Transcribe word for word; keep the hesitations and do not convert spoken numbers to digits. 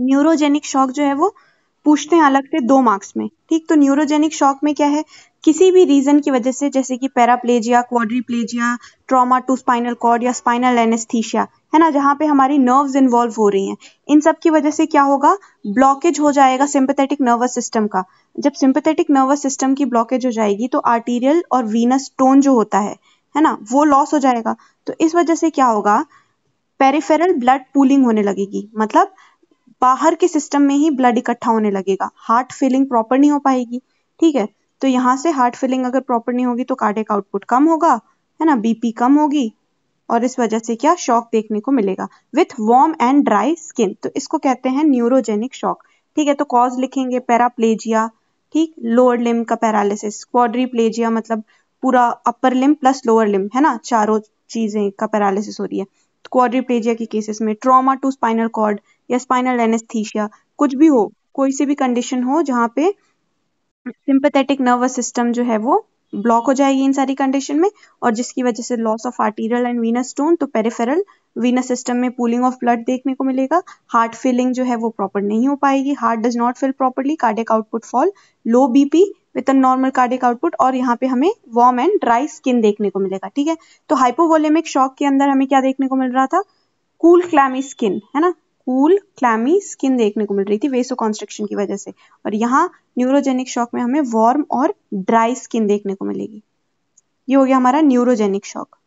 Neurogenic shock जो है वो पूछते हैं अलग से दो मार्क्स में, ठीक। तो न्यूरोजेनिक शॉक में क्या है, किसी भी रीजन की वजह से, जैसे कि paraplegia, quadriplegia, trauma to spinal cord या स्पाइनल एनेस्थीसिया, है ना, जहाँ पे हमारी नर्व्स इन्वॉल्व हो रही हैं, इन सब की वजह से क्या होगा, ब्लॉकेज हो जाएगा सिंपैथेटिक नर्वस सिस्टम का। जब सिंपैथेटिक नर्वस सिस्टम की ब्लॉकेज हो जाएगी तो आर्टीरियल और वीनस टोन जो होता है है ना, वो लॉस हो जाएगा। तो इस वजह से क्या होगा, पेरिफेरल ब्लड पूलिंग होने लगेगी, मतलब बाहर के सिस्टम में ही ब्लड इकट्ठा होने लगेगा, हार्ट फीलिंग प्रॉपर नहीं हो पाएगी, ठीक है। तो यहाँ से हार्ट फीलिंग अगर प्रॉपर नहीं होगी तो कार्डियक आउटपुट कम होगा, है ना, बीपी कम होगी, और इस वजह से क्या, शॉक देखने को मिलेगा with warm and dry skin. तो इसको कहते हैं न्यूरोजेनिक शॉक, ठीक है। तो कॉज लिखेंगे पैराप्लेजिया, ठीक, लोअर लिम्ब का पैरालिसिस, क्वाड्रीप्लेजिया मतलब पूरा upper limb plus lower limb, है ना, चारों चीजें का पैरालिसिस हो रही है। तो क्वाड्रीप्लेजिया के केसेस में ट्रॉमा टू स्पाइनल कॉर्ड या स्पाइनल एनेस्थीसिया, कुछ भी हो, कोई सी भी कंडीशन हो जहाँ पे सिंपैथेटिक नर्वस सिस्टम जो है वो ब्लॉक हो जाएगी इन सारी कंडीशन में, और जिसकी वजह से loss of arterial and venous tone, तो पेरिफेरल वीनस सिस्टम में पूलिंग ऑफ ब्लड देखने को मिलेगा, हार्ट फीलिंग जो है वो प्रॉपर नहीं हो पाएगी, heart does not feel properly, cardiac output fall, low BP with a normal cardiac output, और यहाँ पे हमें वार्म एंड ड्राई स्किन देखने को मिलेगा, ठीक है। तो हाइपोवोलेमिक शॉक के अंदर हमें क्या देखने को मिल रहा था, कूल क्लैमी स्किन, है ना, कूल क्लैमी स्किन देखने को मिल रही थी वेसो कॉन्स्ट्रिक्शन की वजह से, और यहाँ न्यूरोजेनिक शॉक में हमें वार्म और ड्राई स्किन देखने को मिलेगी। ये हो गया हमारा न्यूरोजेनिक शॉक।